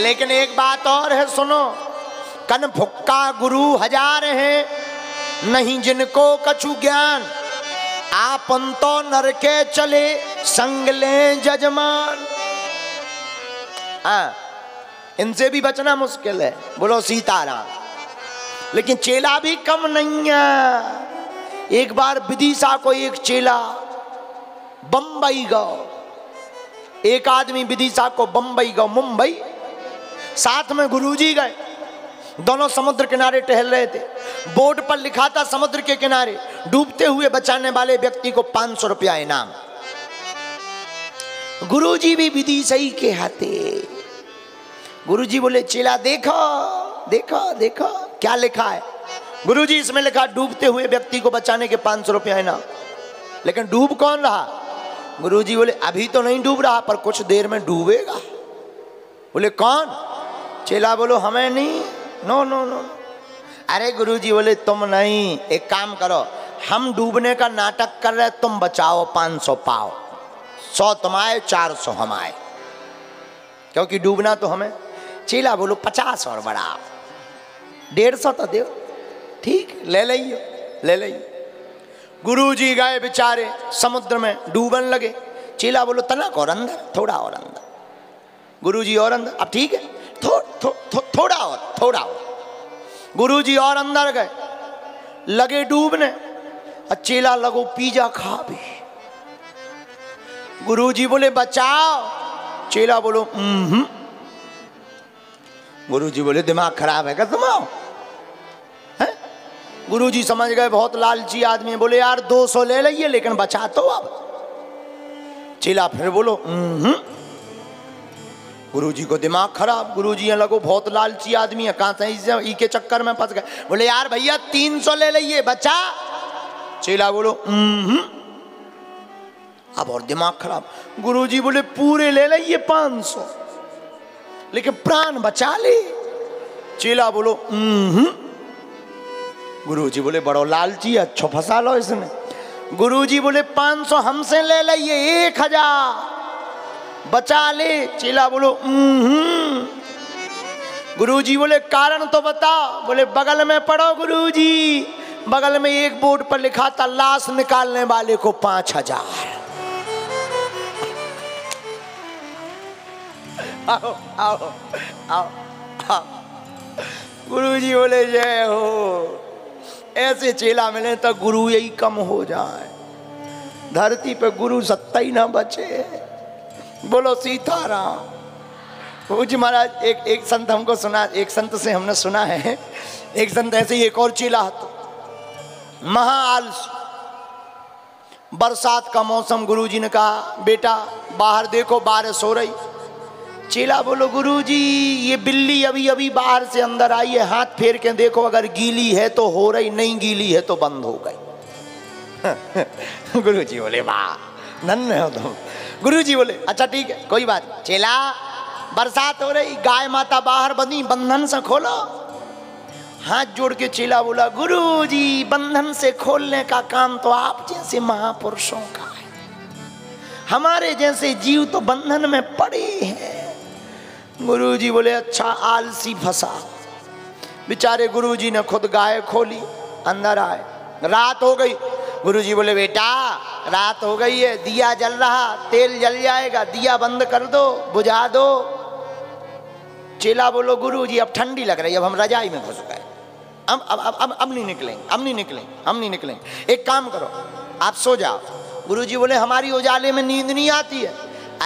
लेकिन एक बात और है, सुनो, कनफुक्का गुरु हजार हैं, नहीं जिनको कछु ज्ञान। आपन तो नरके चले संग लें जजमान। इनसे भी बचना मुश्किल है, बोलो सीताराम। लेकिन चेला भी कम नहीं है। एक बार विदिशा को एक चेला बंबई गए, एक आदमी विदिशा को बंबई गए, मुंबई, साथ में गुरुजी गए। दोनों समुद्र किनारे टहल रहे थे। बोर्ड पर लिखा था समुद्र के किनारे डूबते हुए बचाने वाले व्यक्ति को 500 रुपया इनाम। गुरुजी भी विदिशा ही के हाथे। गुरुजी बोले चेला देखो देखो देखो क्या लिखा है। गुरुजी इसमें लिखा डूबते हुए व्यक्ति को बचाने के 500 रुपया है ना। लेकिन डूब कौन रहा? गुरुजी बोले अभी तो नहीं डूब रहा पर कुछ देर में डूबेगा। बोले कौन? चेला बोलो हमें नहीं, नो नो नो। अरे गुरुजी बोले तुम नहीं, एक काम करो, हम डूबने का नाटक कर रहे, तुम बचाओ, 500 पाओ, 100 तुम आए, 400 हम आए, क्योंकि डूबना तो हमें। चेला बोलो 50 और बड़ा 150 तो देव, ठीक ले लियो ले लियो। गुरुजी गए बेचारे समुद्र में डूबन लगे। चेला बोलो तनक और अंदर, थोड़ा और अंदर। गुरुजी और अंदर, अब ठीक है थोड़ा और। गुरुजी और अंदर गए, लगे डूबने। और चेला लगो पिज्जा खा भी। गुरुजी बोले बचाओ। चेला बोलो गुरुजी बोले दिमाग खराब है क्या तुम्हारा? हैं? गुरुजी समझ गए बहुत लालची आदमी। बोले यार 200 ले लिये लेकिन बचा तो अब। चेला फिर बोलो गुरुजी को दिमाग खराब। गुरुजी यहाँ लगो बहुत लालची आदमी है, कहाँ से ई के चक्कर में फंस गए। बोले यार भैया 300 ले लिये, बचा। चेला बोलो अब और दिमाग खराब। गुरुजी बोले पूरे ले लिये 500 लेकिन प्राण बचा ले। चेला बोलो गुरुजी बोले बड़ो लालची, अच्छो फंसा लो इसने। गुरुजी बोले 500 हमसे ले लिये, 1000 बचा ले। चेला बोलो गुरुजी बोले कारण तो बताओ। बोले बगल में पड़ो गुरुजी। बगल में एक बोर्ड पर लिखा था लाश निकालने वाले को 5000। आओ आओ आओ आओ। गुरुजी बोले जय हो। ऐसे चेला मिले तो गुरु यही कम हो जाए, धरती पे गुरु सत्ता ही ना बचे। बोलो सीताराम। गुरु जी महाराज एक संत हमको सुना, एक संत से हमने सुना है, एक संत ऐसे ही एक और चेला था महाआलसी। बरसात का मौसम, गुरुजी ने कहा बेटा बाहर देखो बारिश हो रही। चेला बोलो गुरुजी ये बिल्ली अभी अभी बाहर से अंदर आई है, हाथ फेर के देखो, अगर गीली है तो हो रही, नहीं गीली है तो बंद हो गई। गुरुजी बोले वाह धन्य हो तुम। गुरुजी बोले अच्छा ठीक है कोई बात। चेला बरसात हो रही, गाय माता बाहर बंधी, बंधन से खोलो। हाथ जोड़ के चेला बोला गुरुजी बंधन से खोलने का काम तो आप जैसे महापुरुषों का है, हमारे जैसे जीव तो बंधन में पड़े हैं। गुरुजी बोले अच्छा आलसी फंसा। बेचारे गुरुजी ने खुद गाय खोली, अंदर आए, रात हो गई। गुरुजी बोले बेटा रात हो गई है, दिया जल रहा, तेल जल जाएगा, दिया बंद कर दो, बुझा दो। चेला बोलो गुरुजी अब ठंडी लग रही है, अब हम रजाई में घुस गए, अब नहीं निकलेंगे, हम नहीं निकलेंगे, एक काम करो आप सो जाओ। गुरुजी बोले हमारी उजाले में नींद नहीं आती है।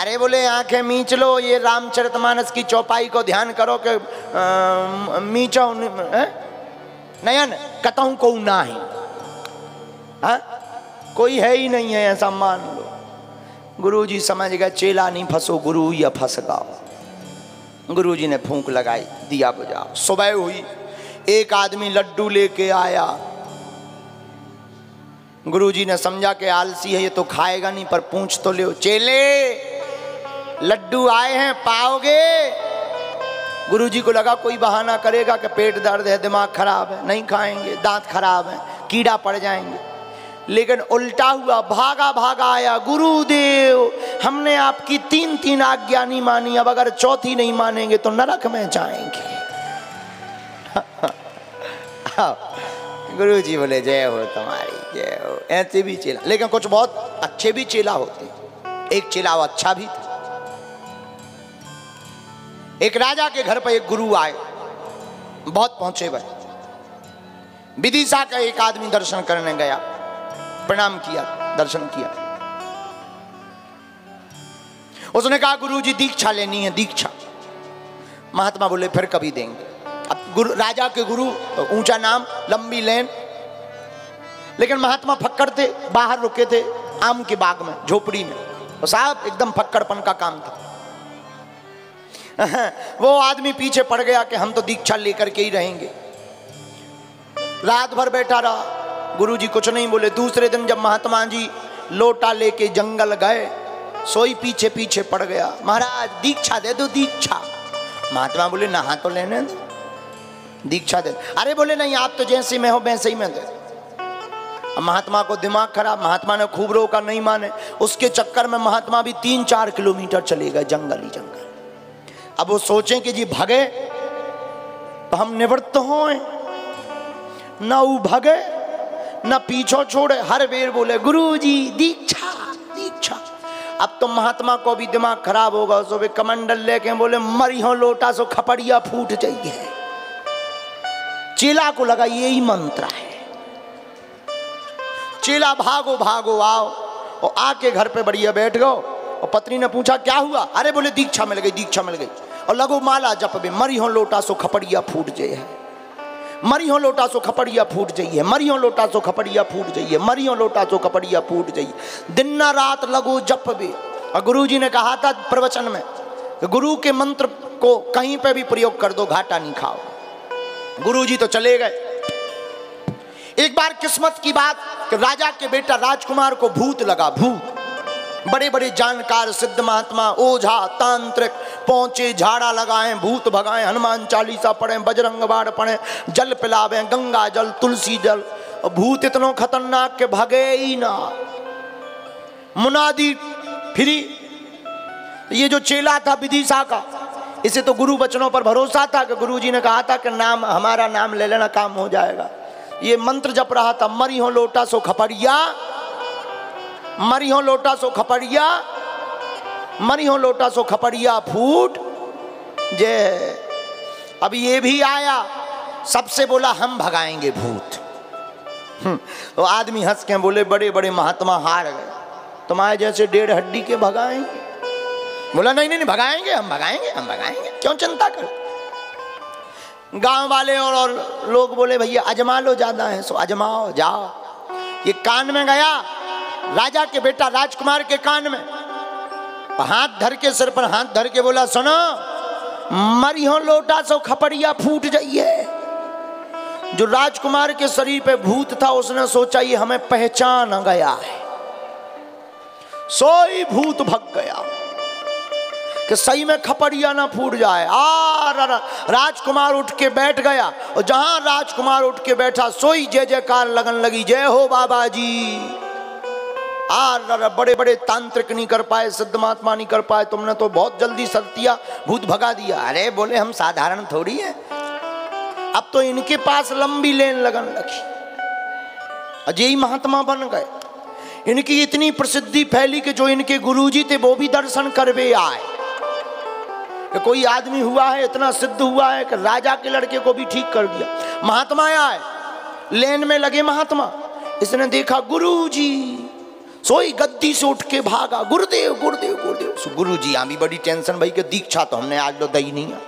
अरे बोले आंखें मींच लो, ये रामचरितमानस की चौपाई को ध्यान करो कि मीचो नयन कतहु को ना ही, कोई है ही नहीं है ऐसा मान लो। गुरुजी समझ गए चेला नहीं फंसो, गुरु या फंस गओ। गुरुजी ने फूंक लगाई, दिया बुझाओ। सुबह हुई, एक आदमी लड्डू लेके आया। गुरुजी ने समझा कि आलसी है ये तो खाएगा नहीं, पर पूछ तो ले। चेले लड्डू आए हैं पाओगे? गुरुजी को लगा कोई बहाना करेगा कि पेट दर्द है, दिमाग खराब है, नहीं खाएंगे, दांत खराब है, कीड़ा पड़ जाएंगे। लेकिन उल्टा हुआ, भागा भागा आया। गुरुदेव हमने आपकी तीन तीन आज्ञा नहीं मानी, अब अगर चौथी नहीं मानेंगे तो नरक में जाएंगे। गुरु जी बोले जय हो तुम्हारी जय हो। ऐसे भी चेला, लेकिन कुछ बहुत अच्छे भी चेला होते। एक चेला अच्छा भी था। एक राजा के घर पर एक गुरु आए, बहुत पहुंचे भाई। विदिशा का एक आदमी दर्शन करने गया, प्रणाम किया, दर्शन किया। उसने कहा गुरुजी दीक्षा लेनी है, दीक्षा। महात्मा बोले फिर कभी देंगे। अब गुरु, राजा के गुरु, ऊंचा नाम, लंबी लेन। लेकिन महात्मा फक्कड़ थे, बाहर रुके थे आम के बाग में, झोपड़ी में। तो साहब एकदम फक्कड़पन का काम था। वो आदमी पीछे पड़ गया कि हम तो दीक्षा लेकर के ही रहेंगे। रात भर बैठा रहा, गुरुजी कुछ नहीं बोले। दूसरे दिन जब महात्मा जी लोटा लेके जंगल गए, सोई पीछे पीछे पड़ गया। महाराज दीक्षा दे दो दीक्षा। महात्मा बोले नहा तो लेने दो, दीक्षा दे। अरे बोले नहीं, आप तो जैसे मैं हो वैसे ही मैं दे। महात्मा को दिमाग खराब, महात्मा ने खूब रोका, नहीं माने। उसके चक्कर में महात्मा भी 3-4 किलोमीटर चले गए, जंगल ही जंगल। अब वो सोचें कि जी भगे तो हम निवृत्त होए, ना वो भगे ना पीछो छोड़े। हर बेर बोले गुरुजी दीक्षा दीक्षा। अब तो महात्मा को भी दिमाग खराब होगा। सुबह कमंडल लेके बोले मरी हो लोटा सो खपड़िया फूट जाइए। चेला को लगा यही मंत्र है। चेला भागो भागो आओ, और आके घर पे बढ़िया बैठ गो। और पत्नी ने पूछा क्या हुआ? अरे बोले दीक्षा मिल गई, दीक्षा मिल गई। और लगो माला जपबे, मरी हो लोटा सो खपड़िया फूट जाइए, मरी हो लोटा सो खपड़िया फूट जाइए, मरी हो लोटा सो खपड़िया फूट जाइए, मरी हो लोटा सो खपड़िया फूट जाइए। दिन ना रात लगो जपबे। और गुरुजी ने कहा था प्रवचन में, गुरु के मंत्र को कहीं पे भी प्रयोग कर दो, घाटा नहीं खाओ। गुरुजी तो चले गए। एक बार किस्मत की बात, राजा के बेटा राजकुमार को भूत लगा। भूत, बड़े बड़े जानकार, सिद्ध महात्मा, ओझा, तांत्रिक पहुंचे, झाड़ा लगाएं, भूत भगाएं, हनुमान चालीसा पढ़ें, बजरंग बाण पढ़ें, जल पिलावें, गंगा जल, तुलसी जल। भूत इतनों खतरनाक के भगे ही ना। मुनादी फिरी। ये जो चेला था विदिशा का, इसे तो गुरु वचनों पर भरोसा था कि गुरुजी ने कहा था कि नाम, हमारा नाम ले लेना, काम हो जाएगा। ये मंत्र जप रहा था, मरी हो लोटा सो खपड़िया, मरी हो लोटा सो खपड़िया, मरी हो लोटा सो खपड़िया फूट जय। अब ये भी आया, सबसे बोला हम भगाएंगे भूत। तो आदमी हंस के बोले बड़े बड़े महात्मा हार गए, तुम्हारे जैसे डेढ़ हड्डी के भगाएंगे। बोला नहीं नहीं नहीं, भगाएंगे हम, भगाएंगे हम, भगाएंगे, क्यों चिंता करो। गांव वाले और लोग बोले भैया अजमा लो, ज्यादा है सो अजमाओ जाओ। ये कान में गया राजा के बेटा राजकुमार के कान में, हाथ धर के, सिर पर हाथ धर के बोला सुनो, मरी हो लोटा सो खपड़िया फूट जाइए। जो राजकुमार के शरीर पे भूत था, उसने सोचा ये हमें पहचान गया है, सोई भूत भग गया कि सही में खपड़िया ना फूट जाए। राजकुमार उठ के बैठ गया, और जहां राजकुमार उठ के बैठा सोई जय जयकार लगन लगी, जय हो बाबा जी। बड़े बड़े तांत्रिक नहीं कर पाए, सिद्ध महात्मा नहीं कर पाए, तुमने तो बहुत जल्दी सत्या भूत भगा दिया। अरे बोले हम साधारण थोड़ी है। अब तो इनके पास लंबी लेन लगन लगी, अजय महात्मा बन गए। इनकी इतनी प्रसिद्धि फैली कि जो इनके गुरुजी थे वो भी दर्शन करवे आए कि कोई आदमी हुआ है इतना सिद्ध हुआ है कि राजा के लड़के को भी ठीक कर दिया। महात्मा आए, लेन में लगे महात्मा। इसने देखा गुरुजी, सोई गद्दी से उठ के भागा, गुरुदेव गुरुदेव गुरुदेव। सो गुरुजी यहाँ भी बड़ी टेंशन भाई कि दीक्षा तो हमने आज लो दही नहीं है,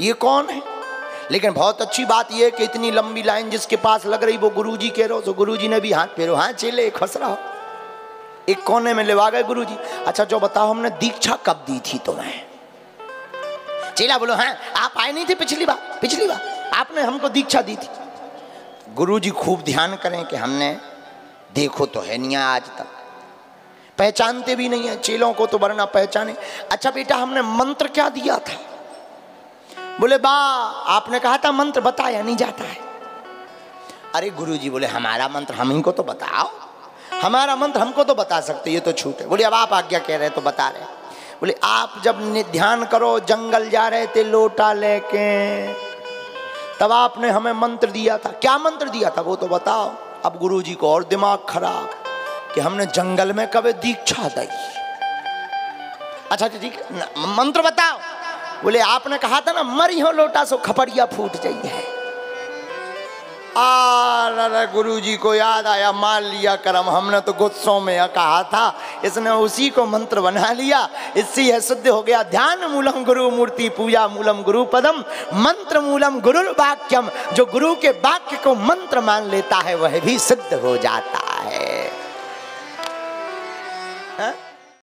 ये कौन है। लेकिन बहुत अच्छी बात यह है कि इतनी लंबी लाइन जिसके पास लग रही वो गुरुजी कह रहे हो। सो गुरुजी ने भी हाथ फेरो, हाँ चेले खस रहा हो। एक कोने में लेवा गए गुरुजी। अच्छा जो बताओ हमने दीक्षा कब दी थी तुम्हें? चेला बोलो हाँ आप आए नहीं थे पिछली बार आपने हमको दीक्षा दी थी। गुरुजी खूब ध्यान करें कि हमने देखो तो है नहीं आज तक, पहचानते भी नहीं है चेलों को, तो वरना पहचाने। अच्छा बेटा हमने मंत्र क्या दिया था? बोले बा आपने कहा था मंत्र बताया नहीं जाता है। अरे गुरुजी बोले हमारा मंत्र हम इनको तो बताओ, हमारा मंत्र हमको तो बता सकते, ये तो छूट है। बोले अब आप आज्ञा कह रहे तो बता रहे। बोले आप जब ध्यान करो जंगल जा रहे थे लोटा लेके, तब आपने हमें मंत्र दिया था, क्या मंत्र दिया था वो तो बताओ। अब गुरुजी को और दिमाग खराब कि हमने जंगल में कभी दीक्षा दी। अच्छा ठीक है मंत्र बताओ। बोले आपने कहा था ना मरी हो लोटा सो खपड़िया फूट जाइए। आ गुरुजी को याद आया, मान लिया करम, हमने तो गुस्सों में कहा था, इसने उसी को मंत्र बना लिया, इससे यह सिद्ध हो गया ध्यान मूलम गुरु मूर्ति पूजा मूलम गुरु पदम मंत्र मूलम गुरु वाक्यम। जो गुरु के वाक्य को मंत्र मान लेता है वह भी सिद्ध हो जाता है।